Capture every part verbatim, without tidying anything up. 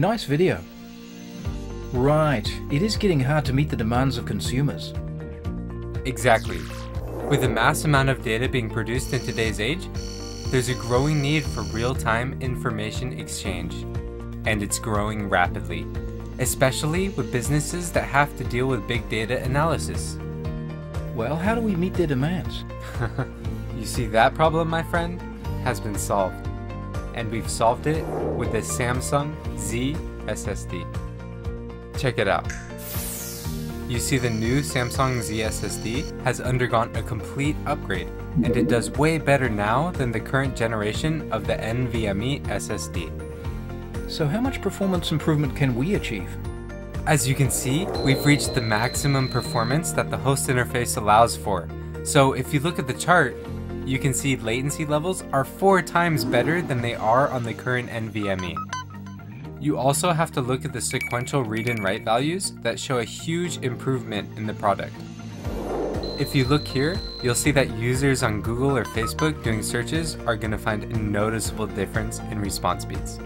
Nice video. Right, it is getting hard to meet the demands of consumers. Exactly. With the mass amount of data being produced in today's age, there's a growing need for real-time information exchange. And it's growing rapidly, especially with businesses that have to deal with big data analysis. Well, how do we meet their demands? You see, that problem, my friend, has been solved. And we've solved it with the Samsung Z S S D. Check it out. You see, the new Samsung Z S S D has undergone a complete upgrade, and it does way better now than the current generation of the NVMe S S D. So how much performance improvement can we achieve? As you can see, we've reached the maximum performance that the host interface allows for. So if you look at the chart, you can see latency levels are four times better than they are on the current NVMe. You also have to look at the sequential read and write values that show a huge improvement in the product. If you look here, you'll see that users on Google or Facebook doing searches are going to find a noticeable difference in response speeds.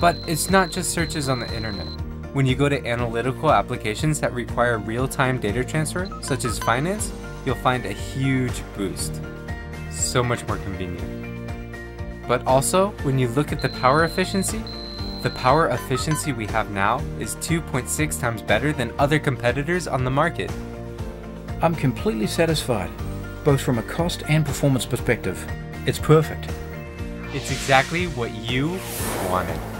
But it's not just searches on the internet. When you go to analytical applications that require real-time data transfer, such as finance, you'll find a huge boost. So much more convenient. But also, when you look at the power efficiency, the power efficiency we have now is two point six times better than other competitors on the market. I'm completely satisfied, both from a cost and performance perspective. It's perfect. It's exactly what you wanted.